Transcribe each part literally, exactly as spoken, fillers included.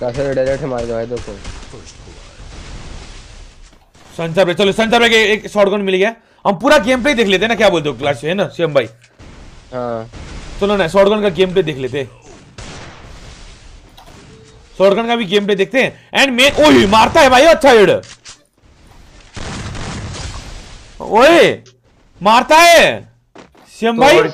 Direct direct मार दो भाई। देखो संता पे चलो, संता पे एक शॉटगन मिल गया। हम पूरा गेम प्ले देख लेते हैं ना, क्या बोलते हो क्लास है ना श्याम भाई? हाँ चलो ना, शॉटगन का गेम प्ले देख लेते हैं। शॉटगन का भी गेम प्ले देखते हैं। एंड मैं ओए मारता है भाई, अच्छा हेड, ओए मारता है श्याम भाई। में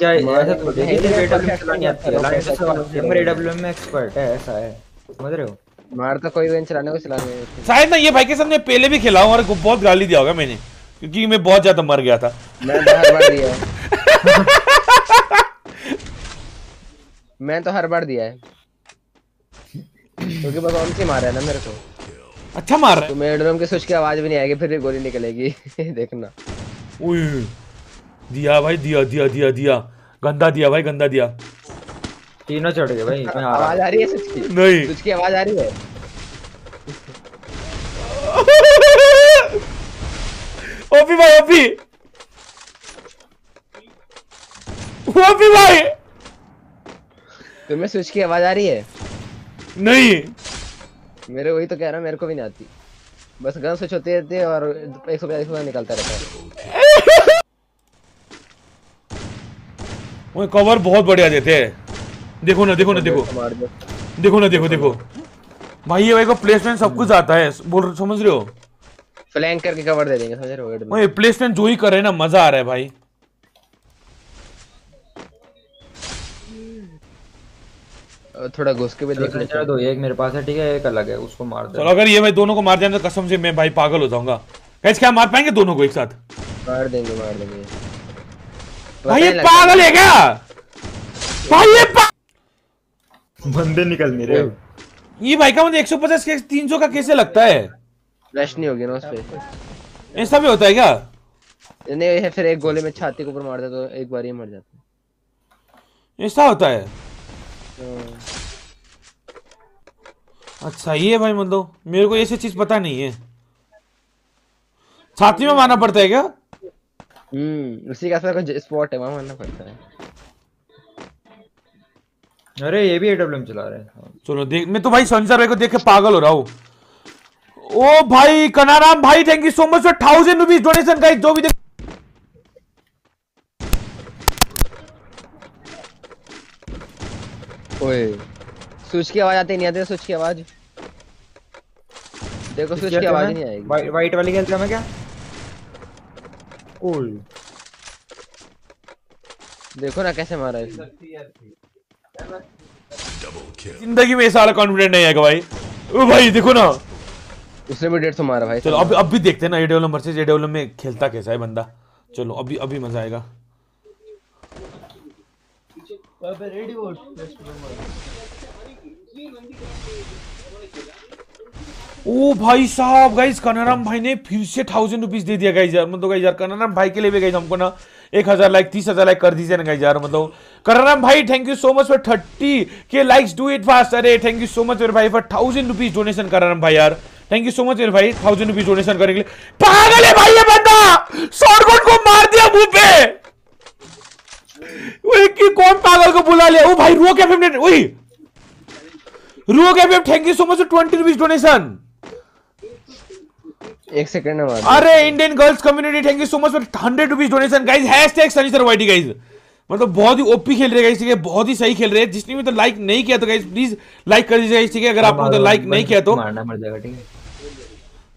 एक्सपर्ट है, ऐसा है समझ रहे हो? मारता कोई वेन चलाने को चलाने शायद ना। ये भाई के सामने पहले भी खेला हूं और बहुत गाली दिया होगा मैंने, क्योंकि मैं बहुत ज्यादा मर गया था। मैं तो हर बार दिया है मैं तो हर बार दिया है क्योंकि बस ऑन से मारा है ना मेरे को। अच्छा मार रहा है तो मेरे ड्रम के स्विच की आवाज भी नहीं आएगी, फिर गोली निकलेगी देखना। ओए दिया भाई, दिया दिया दिया दिया गंदा दिया भाई, गंदा दिया। तीनों चढ़ गए भाई। मैं आवाज आ रही है स्विच की? नहीं स्विच की आवाज आ रही है। ओपी भाई, ओपी ओपी भाई तुम्हें स्विच की आवाज आ रही है? नहीं मेरे, वही तो कह रहा, मेरे को भी नहीं आती। बस गन स्विच होती रहती है और एक सौ पचास निकलता रहता है। वो कवर बहुत बढ़िया देते हैं। देखो ना, देखो ना, देखो देखो ना, देखो देखो भाई, ये भाई को प्लेसमेंट सब कुछ आता है, बोल समझ रहे हो? फ्लैंक करके कवर दे देंगे, समझ रहे हो? भाई प्लेसमेंट जो ही कर रहे ना, मजा आ रहा है भाई। थोड़ा घुस के भी देख लेते हैं। दो एक मेरे पास है, ठीक है, एक अलग है, उसको मार दे। चलो अगर ये भाई दोनों को मार देना तो कसम से मैं भाई पागल हो जाऊंगा। गाइस क्या मार पाएंगे दोनों को एक साथ? मार देंगे, मार देंगे भाई। ये पागल है क्या भाई? ये बंदे निकल नहीं रहे। ये भाई का मुझे एक सौ पचास के तीन सौ का कैसे लगता है? फ्लैश नहीं होगी ना उस पे। ऐसा भी होता है क्या? नहीं, फिर एक गोले में छाती के ऊपर मार देता तो एक बार ही मर जाता, ऐसा होता है। अच्छा ये भाई मतलब मेरे को ऐसी चीज पता नहीं है, छाती में मारना पड़ता है क्या? हम्म, उसी का कुछ स्पॉट है, वहां मारना पड़ता है। अरे ये भी एडब्ल्यूएम चला रहे हैं। चलो देख, मैं तो भाई संजय भाई को देख के पागल हो रहा हूँ। ओ भाई कनाराम भाई, thank you so much for thousand rupees donation का। जो भी देख ओए स्विच की आवाज आती नहीं, आती स्विच की आवाज। देखो स्विच की आवाज नहीं आएगी। वाइट वाइट वाली खेलता मैं क्या? ओए देखो ना कैसे मारा है। जिंदगी में साला कॉन्फिडेंट नहीं आएगा भाई। ओ भाई देखो ना, उसने भी डेढ़ सौ मारा भाई। चलो अब अब भी देखते हैं ना ये डेवलपर वर्सेस ये डेवलपर में खेलता कैसा है बंदा। चलो अभी अभी मजा आएगा। ओ भाई साहब गाइस, कनाराम भाई ने फिर से थाउजेंड रुपीज दे दिया गाइस यार। मतलब यार कनाराम भाई के लिए भी गाइस हमको ना एक हजार लाइक तीस हजार लाइक कर दीजिए ना गाइस यार। मतलब कनाराम भाई thank you so much for thirty K likes, do it fast. अरे थैंक यू सो मच मेरे भाई for thousand rupees donation Kanaram भाई यार। थैंक यू सो मच मेरे भाई थाउजेंड रुपीज डोनेशन करने के लिए। पागल है भाई ये बंदा, शॉटगन को मार दिया मुंह पे। कौन पागल को बुला लिया? ओ भाई रो कैफे ने, ओए रो cafe thank you so much for twenty rupees donation. एक सेकंड में अरे Indian girls community thank you so much for hundred rupees donation guys. Hashtag Sunny sir YD guys. मतलब बहुत ही ओपी खेल रहे गाइज, ठीक है, बहुत ही सही खेल रहे हैं। जिसने भी तो लाइक नहीं किया तो गाइज प्लीज लाइक कर दीजिए गाइज, ठीक है। अगर आपने तो लाइक नहीं किया तो मारना पड़ जाएगा, ठीक है।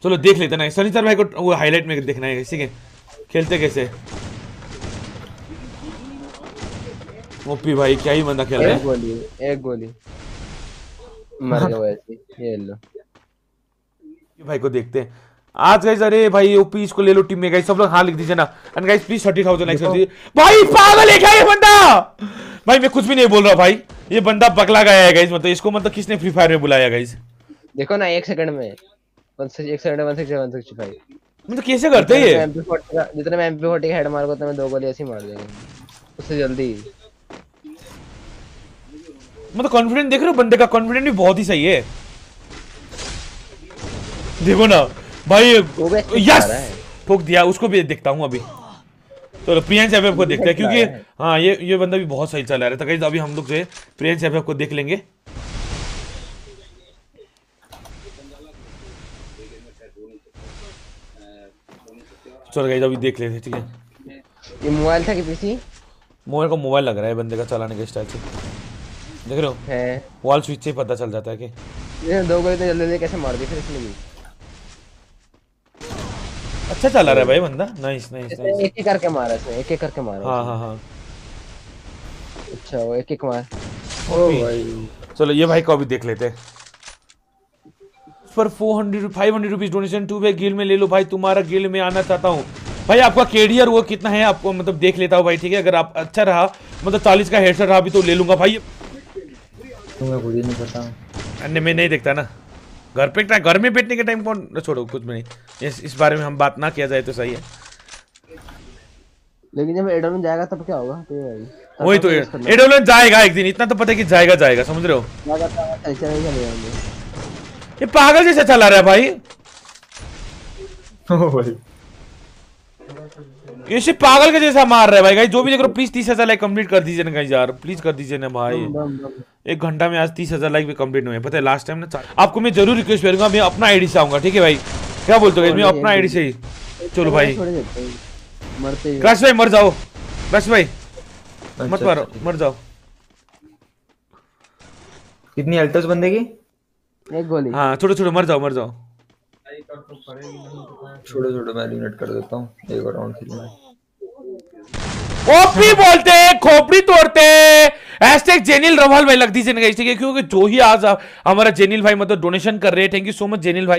चलो देख लेते ना सनी सर भाई को, वो हाईलाइट में देखना है, ठीक है, खेलते कैसे। ओपी भाई क्या ही बंदा खेल रहा है। एक गोली, एक गोली मर गया ऐसे। ये लो भाई को देखते हैं आज गाइस। अरे भाई ओपी इसको ले लो टीम में गाइस, सब लोग हाँ लिख दीजिए ना। And guys please thirty thousand like कर दीजिए। भाई पागल है क्या ये बंदा? भाई मैं कुछ भी नहीं बोल रहा भाई, ये बंदा पकला गया है गाइस। मतलब इसको मतलब किसने फ्री फायर में बुलाया गाइस? देखो ना एक सेकंड में एक सेकंड में एक सेकंड में एक सेकंड में मतलब कैसे करते हैं ये? जितने में एमपी फोर्टी का हेड मार को उतने में दो गोली ऐसे ही मार देंगे, उससे जल्दी। मतलब कॉन्फिडेंट देख रहे हो, बंदे का कॉन्फिडेंट भी बहुत ही सही है। देखो ना भाई, यस ठोक दिया। उसको भी देखता हूँ अभी। तो प्रियांश एफएफ को देखते हैं क्योंकि है। हाँ ये ये बंदा भी बहुत सही चला रहा था गाइस। अभी हम लोग जो है प्रियांश एफएफ को देख लेंगे। चल गाइस अभी देख लेते हैं ठीक है। ये मोबाइल था कि पीसी? मोबाइल को मोबाइल लग रहा है बंदे का चलाने के स्टाइल से, देख रहे हो है वॉल स्विच से पता चल जाता है कि ये दो गोली तो जल्दी कैसे मार दी फिर इसने भी। अच्छा चला रहा है भाई बंदा, नाइस नाइस नाइस। एक एक करके मारा इसने, एक एक करके मारा। हां हां हां अच्छा वो एक एक मार। ओ भाई चलो ये भाई को अभी देख लेते हैं। पर चार सौ पाँच सौ rupees donation two way guild में ले लो भाई, तुम्हारा गिल्ड में आना चाहता हूँ भाई। आपका केडीआर वो कितना है आपको मतलब देख लेता हूँ भाई ठीक है। अगर आप अच्छा रहा मतलब चालीस का हेडशॉट रहा भी तो ले लूंगा भाई। तुम्हें कुछ नहीं पता अन्य में नहीं देखता ना, घर पे घर में बैठने के टाइम कौन, छोड़ो कुछ भी नहीं इस, इस बारे में हम बात ना किया जाए तो सही है। लेकिन जब एडोलन जाएगा तब क्या होगा? तो वही तो एडोलन जाएगा एक दिन, इतना तो पता है कि जाएगा जाएगा, समझ रहे हो। ये पागल जैसे चला रहा है भाई, ओ भाई ये सिर्फ पागल के जैसा मार रहा है भाई। गाइस जो भी देख रहे हो प्लीज तीस हजार लाइक कंप्लीट कर दीजिए ना गाइस यार, प्लीज कर दीजिए ना भाई। एक घंटा में आज तीस हजार लाइक भी कंप्लीट नहीं है पता है। लास्ट टाइम ना आपको मैं जरूर रिक्वेस्ट करूंगा, मैं अपना आईडी से आऊंगा ठीक है भाई, क्या बोलते हो? मैं अपना आईडी से ही। चलो भाई क्रश भाई मर जाओ, क्रश भाई मत मारो मर जाओ। कितनी अल्टोस बंदे की? एक गोली। हाँ छोड़ो छोड़ो मर जाओ मर जाओ, छोड़ो छोड़ो मैं यूनिट कर देता हूँ एक और राउंड खेलना है। ओपी बोलते खोपड़ी तोड़ते हैशटैग जेनियल रवाल में लग दीजिए ना गाइस ठीक है, क्योंकि जो ही आज हमारा जेनियल भाई मतलब डोनेशन कर रहे हैं, थैंक यू सो मच जेनियल भाई।